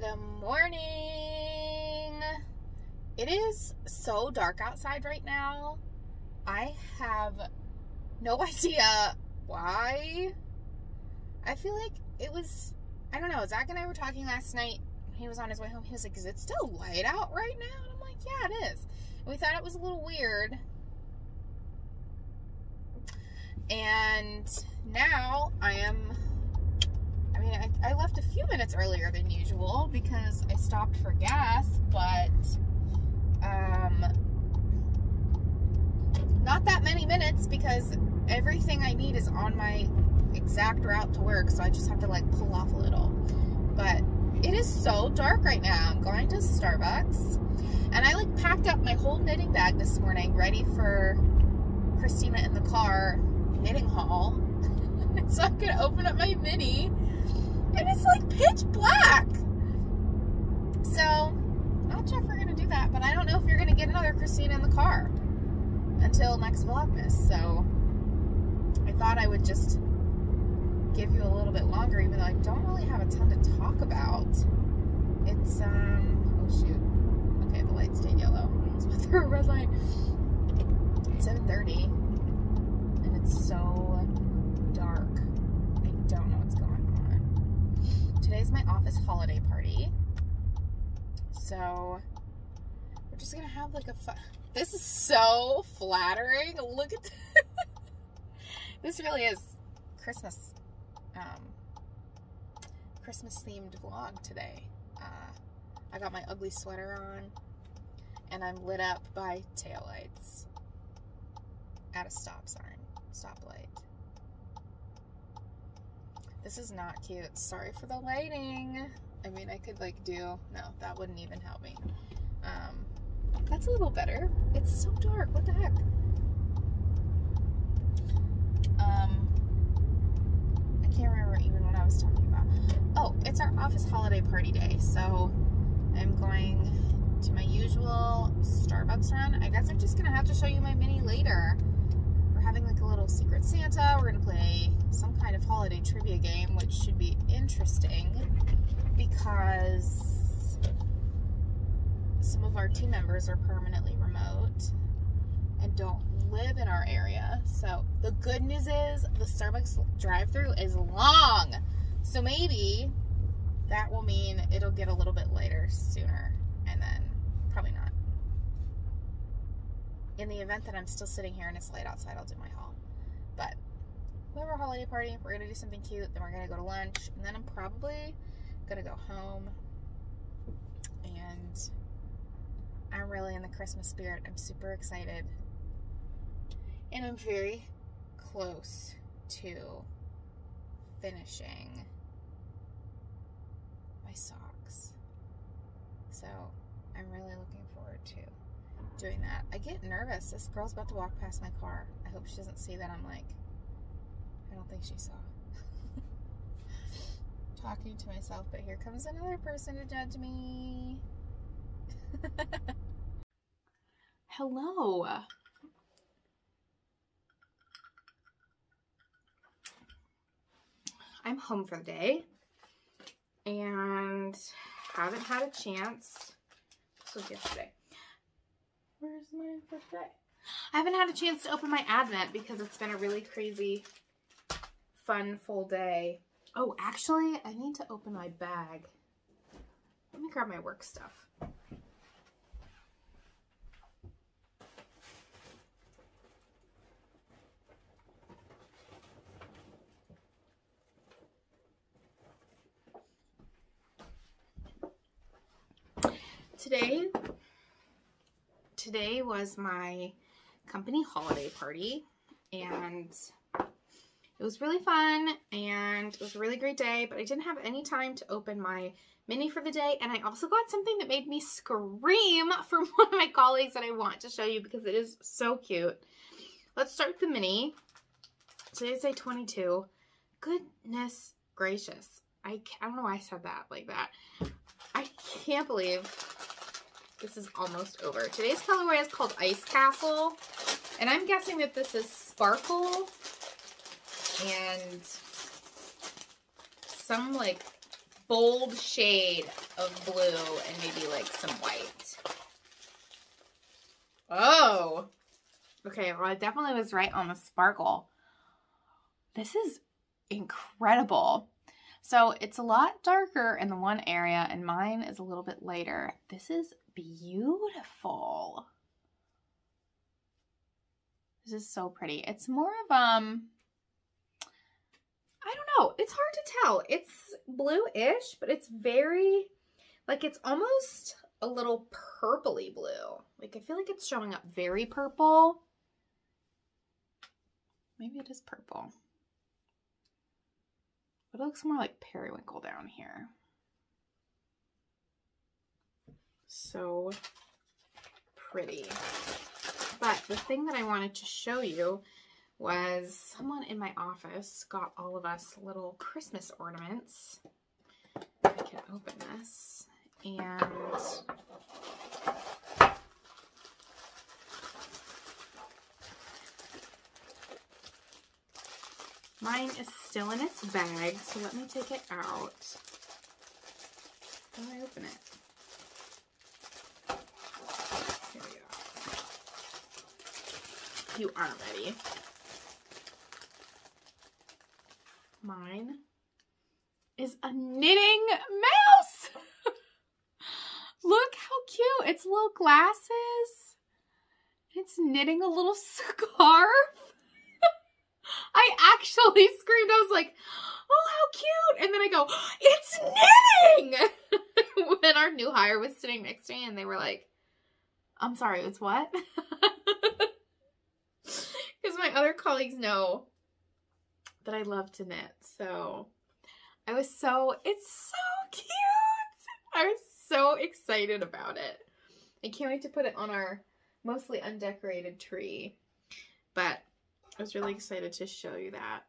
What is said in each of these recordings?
Good morning. It is so dark outside right now. I have no idea why. I feel like it was, I don't know, Zach and I were talking last night. He was on his way home. He was like, is it still light out right now? And I'm like, yeah, it is. And we thought it was a little weird. And now I left a few minutes earlier than usual because I stopped for gas, but not that many minutes because everything I need is on my exact route to work, so I just have to like pull off a little. But it is so dark right now. I'm going to Starbucks, and I like packed up my whole knitting bag this morning ready for Christina in the car knitting haul so I could open up my mini. And it's like pitch black. So, not sure if we're going to do that, but I don't know if you're going to get another Christina in the car until next Vlogmas. So, I thought I would just give you a little bit longer, even though I don't really have a ton to talk about. It's, oh shoot. Okay, the light stayed yellow. I almost went through a red light. It's 7:30, and it's so dark. I don't know what's going on. Today's my office holiday party, so we're just gonna have like a fun. This is so flattering. Look at this. This really is Christmas, Christmas themed vlog today. I got my ugly sweater on, and I'm lit up by taillights at a stoplight. This is not cute. Sorry for the lighting. I mean, I could like do, no, that wouldn't even help me. That's a little better. It's so dark. What the heck? I can't remember even what I was talking about. Oh, it's our office holiday party day. So I'm going to my usual Starbucks run. I guess I'm just going to have to show you my mini later. We're having like a little Secret Santa. We're going to play some kind of holiday trivia game, which should be interesting because some of our team members are permanently remote and don't live in our area. So the good news is the Starbucks drive-thru is long, so maybe that will mean it'll get a little bit later sooner, and then probably not. In the event that I'm still sitting here and it's late outside, I'll do my haul. But we have our holiday party, we're going to do something cute, then we're going to go to lunch, and then I'm probably going to go home, and I'm really in the Christmas spirit. I'm super excited, and I'm very close to finishing my socks, so I'm really looking forward to doing that. I get nervous. This girl's about to walk past my car. I hope she doesn't see that I'm like, I don't think she saw. Talking to myself, but here comes another person to judge me. Hello. I'm home for the day and haven't had a chance. This was yesterday. Where's my first day? I haven't had a chance to open my Advent because it's been a really crazy, fun, full day. Oh, actually, I need to open my bag. Let me grab my work stuff. Today was my company holiday party, and it was really fun, and it was a really great day, but I didn't have any time to open my mini for the day, and I also got something that made me scream from one of my colleagues that I want to show you because it is so cute. Let's start with the mini. Today's day 22. Goodness gracious. I don't know why I said that like that. I can't believe this is almost over. Today's colorway is called Ice Castle, and I'm guessing that this is Sparkle and some like bold shade of blue and maybe like some white. Oh, okay. Well, I definitely was right on the sparkle. This is incredible. So it's a lot darker in the one area and mine is a little bit lighter. This is beautiful. This is so pretty. It's more of, I don't know. It's hard to tell. It's blue-ish, but it's very, like, it's almost a little purpley blue. Like, I feel like it's showing up very purple. Maybe it is purple. But it looks more like periwinkle down here. So pretty. But the thing that I wanted to show you was someone in my office got all of us little Christmas ornaments. I can open this. And mine is still in its bag, so let me take it out. How do I open it? Here we go. You aren't ready. Mine is a knitting mouse. Look how cute. It's little glasses. It's knitting a little scarf. I actually screamed. I was like, oh, how cute. And then I go, it's knitting. When our new hire was sitting next to me and they were like, I'm sorry, it's what? Because my other colleagues know that I love to knit. So I was so, it's so cute. I was so excited about it. I can't wait to put it on our mostly undecorated tree. But I was really excited to show you that.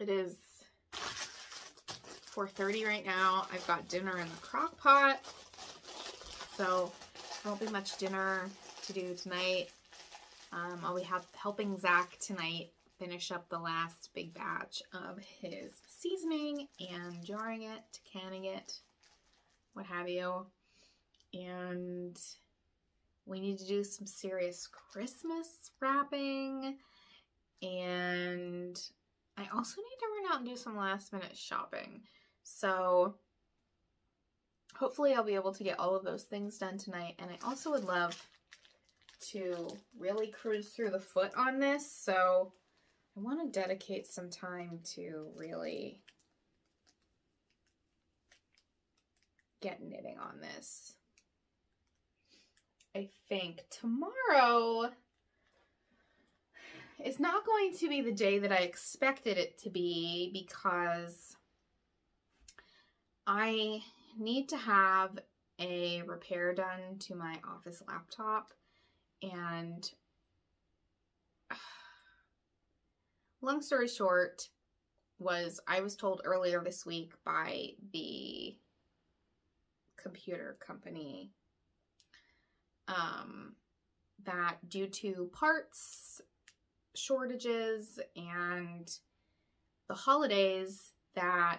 It is 4:30 right now. I've got dinner in the crock pot. So there won't be much dinner to do tonight. I'll be helping Zach tonight finish up the last big batch of his seasoning and jarring it, canning it, what have you. And we need to do some serious Christmas wrapping. And I also need to run out and do some last minute shopping. So hopefully I'll be able to get all of those things done tonight. And I also would love to really cruise through the foot on this. So I want to dedicate some time to really get knitting on this. I think tomorrow is not going to be the day that I expected it to be because I need to have a repair done to my office laptop and long story short was I was told earlier this week by the computer company that due to parts shortages and the holidays that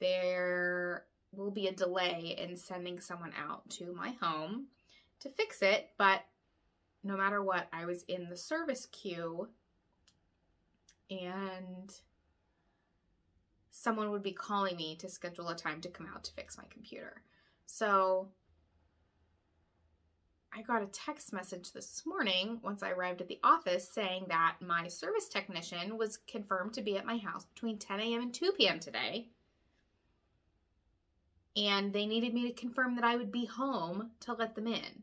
there will be a delay in sending someone out to my home to fix it, but no matter what, I was in the service queue and someone would be calling me to schedule a time to come out to fix my computer. So I got a text message this morning once I arrived at the office saying that my service technician was confirmed to be at my house between 10 a.m. and 2 p.m. today. And they needed me to confirm that I would be home to let them in.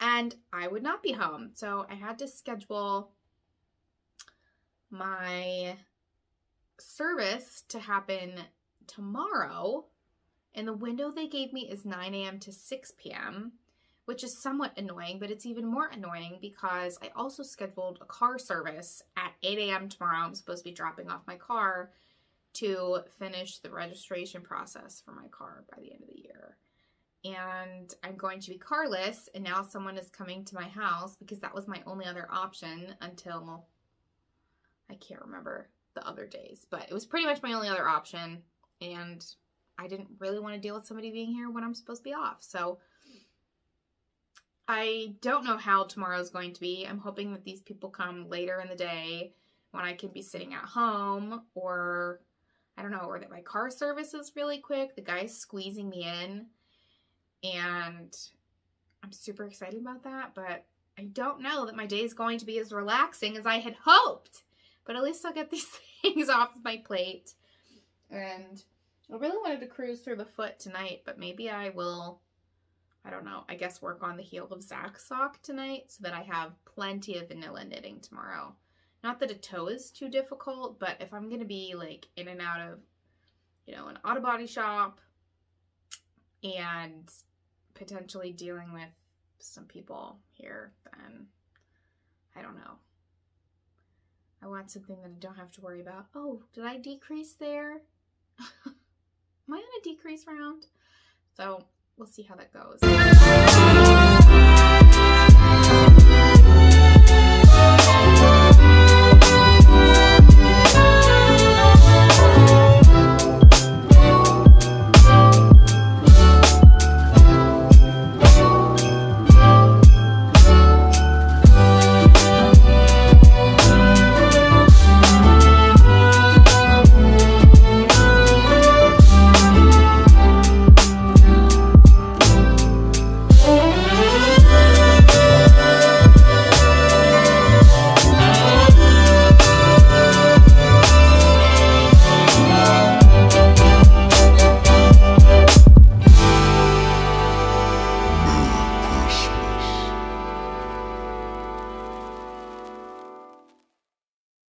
And I would not be home. So I had to schedule my service to happen tomorrow. And the window they gave me is 9 a.m. to 6 p.m., which is somewhat annoying, but it's even more annoying because I also scheduled a car service at 8 a.m. tomorrow. I'm supposed to be dropping off my car to finish the registration process for my car by the end of the year. and I'm going to be carless, and now someone is coming to my house because that was my only other option until, I can't remember the other days, but it was pretty much my only other option, and I didn't really want to deal with somebody being here when I'm supposed to be off. So I don't know how tomorrow's going to be. I'm hoping that these people come later in the day when I can be sitting at home, or I don't know, or that my car service is really quick. The guy's squeezing me in, and I'm super excited about that, but I don't know that my day is going to be as relaxing as I had hoped, but at least I'll get these things off my plate. And I really wanted to cruise through the foot tonight, but maybe I will, I don't know, I guess work on the heel of Zach's sock tonight so that I have plenty of vanilla knitting tomorrow. Not that a toe is too difficult, but if I'm going to be like in and out of, you know, an auto body shop and potentially dealing with some people here, then I don't know. I want something that I don't have to worry about. Oh, did I decrease there? Am I on a decrease round? So we'll see how that goes.